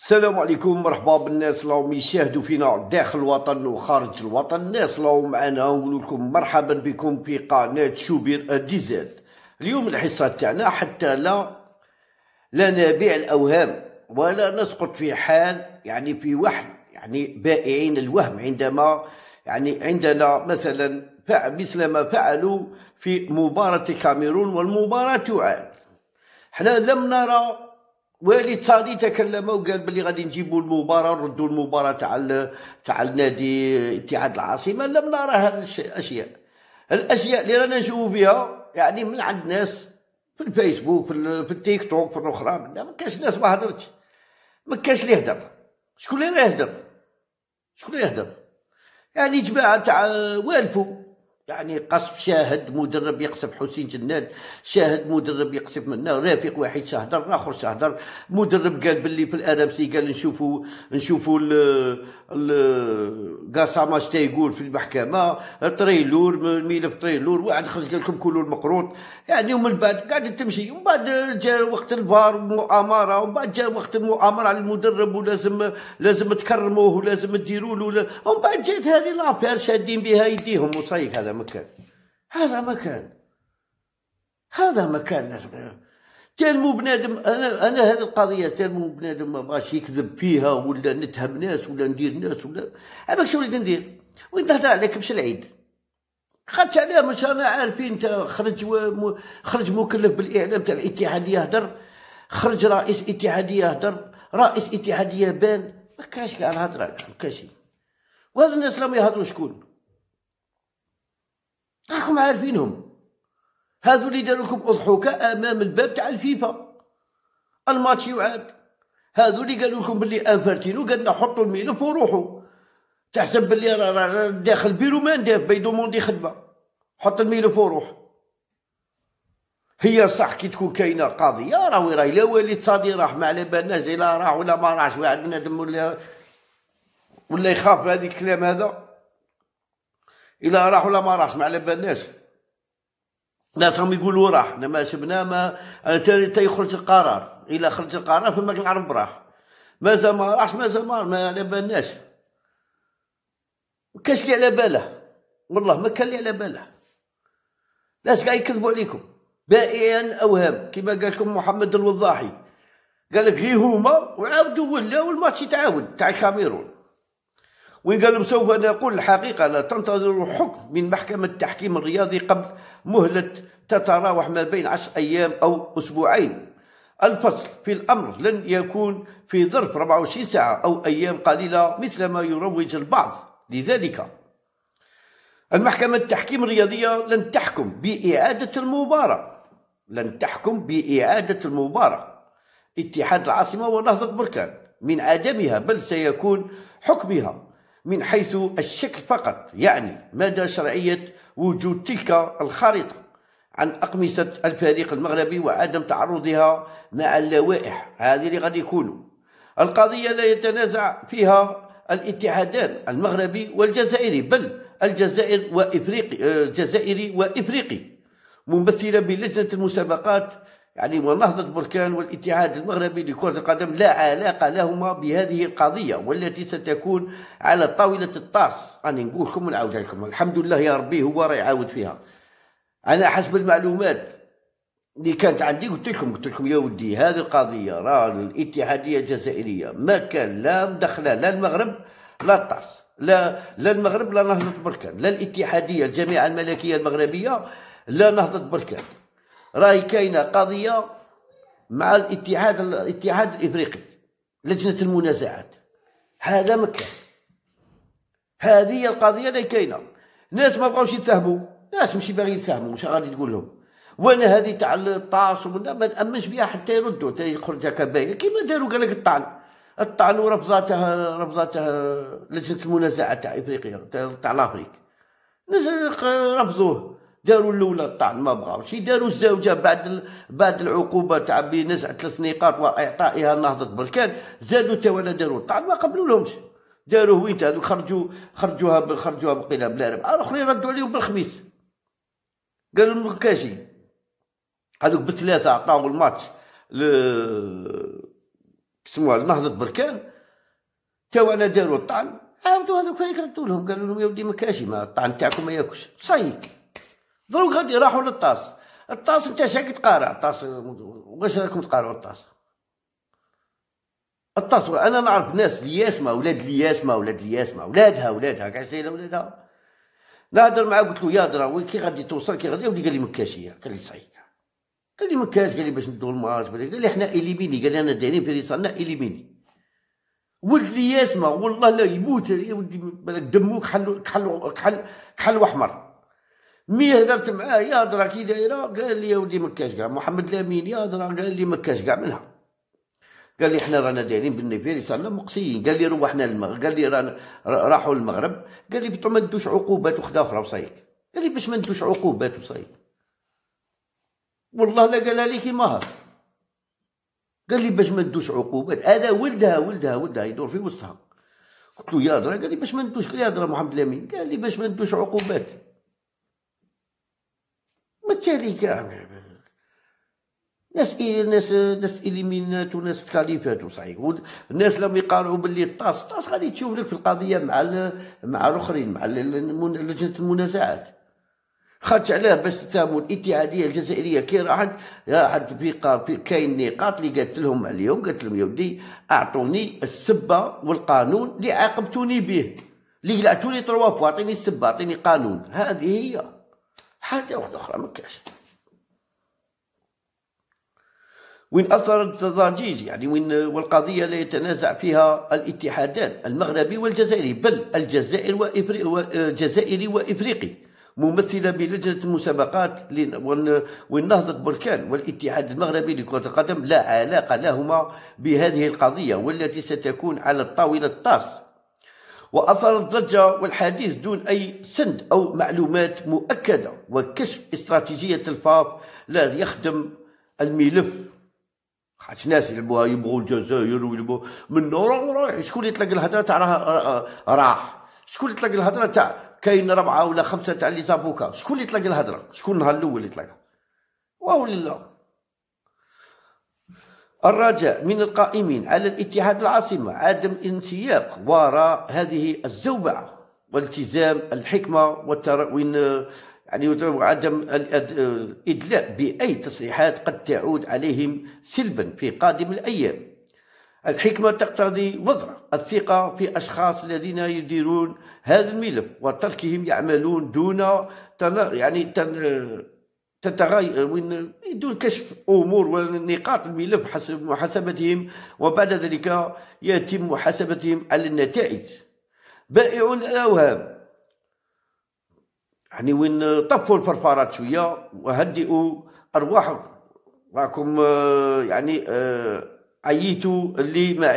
السلام عليكم، مرحبا بالناس اللي راهم يشاهدوا فينا داخل الوطن وخارج الوطن. الناس اللي راهم معنا نقول لكم مرحبا بكم في قناه شوبير ديزل. اليوم الحصه تاعنا حتى لا نبيع الاوهام ولا نسقط في حال في وحل بائعين الوهم، عندما عندنا مثلا مثل ما فعلوا في مباراة الكاميرون والمباراة تعاد. حنا لم نرى وليد صادي تكلم وقال بلي غادي نجيبوا المباراة نردوا المباراة تاع النادي اتحاد العاصمة، لم نرى هذه الاشياء اللي رانا نشوفوا فيها من عند ناس في الفيسبوك في التيك توك في الاخرى. ما كاش ناس ما هدرتش، ما كاش اللي يهدر. شكون اللي يهدر؟ شكون اللي يهدر؟ جماعة تاع والفو، قصف شاهد مدرب يقصف حسين جناد، شاهد مدرب يقصف منا، رفيق واحد شهدر، اخر شهدر، مدرب قال باللي في الارابسي قال نشوفوا القاسامه شتا يقول في المحكمه، تريلور ملف تريلور، واحد خرج قال لكم كلوا المقروط، ومن بعد قعدت تمشي، ومن بعد جاء وقت الفار والمؤامره، ومن بعد جاء وقت المؤامره على المدرب ولازم تكرموه ولازم ديروا له، ومن بعد جات هذه لافير شادين بها يديهم وصيك. هذا مكان ناس تلمو بنادم. انا هذه القضيه تلمو بنادم ما بغاش يكذب فيها ولا نتهم ناس ولا ندير ناس ولا هذاك شنو اللي ندير وين نهضر عليك باش العيد خاطش عليها مش انا عارفين. انت خرج مكلف بالاعلام تاع الاتحاديه يهضر، خرج رئيس اتحاديه يهضر، رئيس اتحاديه بان، ما كاش كاع الهضره ما كاش. وهاد الناس لما يهضروا شكون راكم عارفينهم، هذو اللي داروا لكم اضحوكه امام الباب تاع الفيفا الماتش يعاد، هذو اللي قالوا لكم باللي انفرتينو قال لنا حطوا الملف وروحوا. تحسب باللي راه داخل بيرو مانداف بيدوموندي خدمه، حط الملف وروح. هي صح كي تكون كاينه قضيه راهو راه لا وليد صادي راح ما على بالناش الا راح ولا ما راحش، واحد بنادم ولا يخاف هذا الكلام هذا إلا راح ولا ما راحش ما على بالناش. الناس راهم يقولوا راح، حنا ما شفنا ما تا يخرج القرار، إلا خرج القرار فما كنعرف براه، مازال ما راحش مازال ما على بالناش. ما كانش اللي على باله، والله ما كان اللي على باله. الناس كاع يكذبوا عليكم بائعين الأوهام كما قال لكم محمد الوضاحي، قال لك غير هما وعاودوا ولاو الماتش يتعاود تاع الكاميرون. وين قالوا سوف نقول الحقيقة، لا تنتظروا حكم من محكمة التحكيم الرياضي قبل مهلة تتراوح ما بين 10 أيام أو أسبوعين. الفصل في الأمر لن يكون في ظرف 24 ساعة أو أيام قليلة مثلما يروج البعض. لذلك المحكمة التحكيم الرياضية لن تحكم بإعادة المباراة، اتحاد العاصمة ونهضة بركان من عدمها، بل سيكون حكمها من حيث الشكل فقط، مدى شرعية وجود تلك الخريطة عن أقمصة الفريق المغربي وعدم تعرضها مع اللوائح هذه اللي غادي يكونوا. القضية لا يتنازع فيها الاتحادان المغربي والجزائري، بل الجزائري وإفريقي ممثلة بلجنة المسابقات ونهضة بركان والاتحاد المغربي لكرة القدم لا علاقة لهما بهذه القضية، والتي ستكون على طاولة الطاس. أنا نقول لكم ونعاود لكم، الحمد لله يا ربي هو راه يعاود فيها. أنا حسب المعلومات اللي كانت عندي قلت لكم يا ودي هذه القضية راه الاتحادية الجزائرية ما كان لا مدخلة لا المغرب لا الطاس، لا المغرب لا نهضة بركان، لا الاتحادية الجامعة الملكية المغربية لا نهضة بركان. راهي كاينه قضيه مع الاتحاد الافريقي لجنه المنازعات. هذا مكان هذه القضيه اللي كاينه. ناس ما بغاوش يتفهموا، ناس ماشي باغي يتفهموا، واش غادي تقول لهم؟ وانا هذه تاع الطاس ما نامنش بها حتى يردوا، حتى يخرج هكا باين كيما داروا. قال لك الطعن ورفضته لجنه المنازعات تاع افريقيا تاع لافريك، رفضوه. داروا الاولى الطعن ما بغاوش، داروا الزوجه بعد العقوبه تاع بنزع 3 نقاط واعطائها نهضه بركان، زادوا تا ولا داروا الطعن ما قبلوا لهمش. داروه وين هذو خرجوها بقيله بلا ربع، الاخرين ردوا عليهم بالخميس قالوا لهم كاشي. هذوك ب3 عطاو الماتش سموها نهضة بركان، توا داروا الطعن، عاودوا هذوك يردوا لهم قالوا لهم يا ودي ما كاش، ما الطعن تاعكم ما ياكلش صيك. دروك غادي راحوا للطاس، الطاس انت شاك تقارع، الطاس واش راكم تقارعوا الطاس؟ الطاس انا نعرف ناس الياسمه، ولاد الياسمه، ولاد الياسمه، ولادها كاع سايله ولادها. نهضر معاه قلت له يا دراوي كي غادي توصل كي غادي، ولي قال لي ما كاش، قال لي صيك، قال لي ما كاش، قال لي باش ندور الماتش، قال لي حنا إليميني، قال لي انا دايرين في ريصالنا إليميني. ولد الياسمه والله لا يموت يا ولدي بالك دمو كحل احمر. مي هدرت معاه يا درا كي دايره، قال لي يا ولدي ما كاش كاع، محمد لامين يا درا قال لي ما كاش كاع منها، قال لي حنا رانا دايرين بالنيفيري صرنا مقصيين، قال لي روحنا المغرب، قال لي رانا راحوا للمغرب، قال لي بطو ما ندوش عقوبات وخدا اخرى وصايك، قال لي باش ما ندوش عقوبات وصايك، والله لا قالها لي كيما هاك، قال لي باش ما ندوش عقوبات. هذا ولدها يدور في وسطها. قلت له يا درا، قال لي باش ما ندوش، يا درا محمد لامين قال لي باش ما ندوش عقوبات. ما تالي كاع ناس اليمينات وناس تكاليفات وصحيح، والناس لما يقارعوا باللي الطاس غادي تشوف لك في القضيه مع الاخرين، مع لجنه المنازعات. خاطش علاه باش تتهموا الاتحاديه الجزائريه كي راحت في كاين نقاط اللي قالت لهم عليهم، قالت لهم يا ودي اعطوني السبه والقانون اللي عاقبتوني به، اللي قلعتوني تروا فوا، اعطيني السبه اعطيني قانون. هذه هي حاجه واحده اخرى ما كاش. وين اثر الضجيج يعني، وين والقضيه لا يتنازع فيها الاتحادان المغربي والجزائري، بل الجزائري وافريقي، ممثله بلجنه المسابقات والنهضه بركان والاتحاد المغربي لكره القدم لا علاقه لهما بهذه القضيه، والتي ستكون على الطاوله الطاس. واثر الضجه والحديث دون اي سند او معلومات مؤكده، وكشف استراتيجيه الفاف لا يخدم الملف. خاطش ناس يلعبوها يبغوا الجزائر ويلعبوا من ورا، شكون اللي يطلق الهضره تاع راح، شكون اللي يطلق الهضره تاع كاين 4 ولا 5 تاع لي زافوكا، شكون اللي يطلق الهضره، شكون النهار الاول اللي يطلقها؟ والله الرجاء من القائمين على الاتحاد العاصمه عدم الانسياق وراء هذه الزوبعه، والتزام الحكمه والتروين يعني، وعدم الادلاء باي تصريحات قد تعود عليهم سلبا في قادم الايام. الحكمه تقتضي وضع الثقه في اشخاص الذين يديرون هذا الملف، وتركهم يعملون دون دون كشف امور ونقاط الملف حسب محاسبتهم، وبعد ذلك يتم محاسبتهم على النتائج. بائع الاوهام يعني، وين طفوا الفرفارات شويه وهدئوا ارواحكم، راكم يعني عييتوا اللي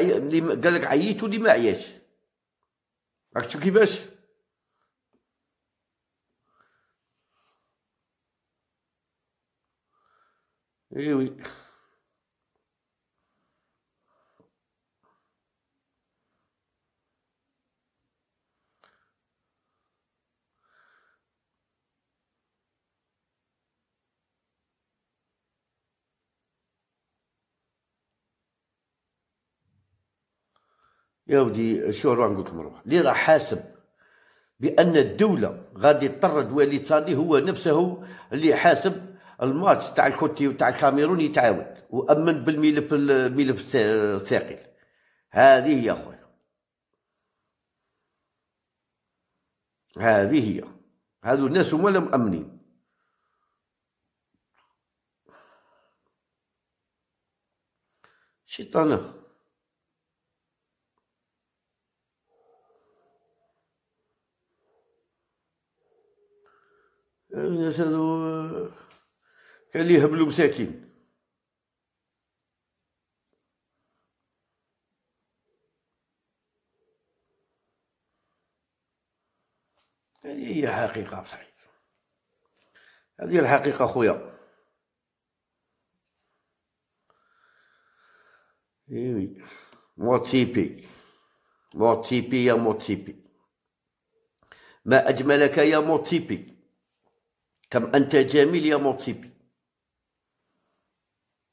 قال لك عييتوا اللي ما عياش، راك تشوف كيفاش. ايوي يا ودي شو راه نقول لكم، روح اللي راه حاسب بان الدوله غادي تطرد وليد صادي هو نفسه اللي حاسب الماتش تاع الكوتي وتاع الكاميرون يتعاود، وامن بالملف الثقيل. هذه هي اخويا، هذه هي، هذو الناس هما اللي مامنين. شيطانه الناس هاذو كان لي هبلو مساكين. هذه هي حقيقة بصحيح، هذه الحقيقة خويا. إيوي موتيبي موتيبي يا موتيبي، ما أجملك يا موتيبي، كم أنت جميل يا موتيبي.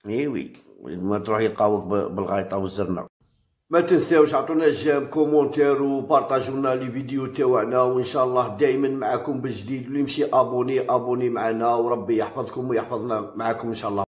إيوي ما تروح يلقاوك بالغايطة والزرنة. ما تنساوش عطونا جيم كومونتير وبارطاجونا لي فيديو تاعنا، وان شاء الله دائما معكم بالجديد. واللي يمشي ابوني معنا، وربي يحفظكم ويحفظنا معكم ان شاء الله.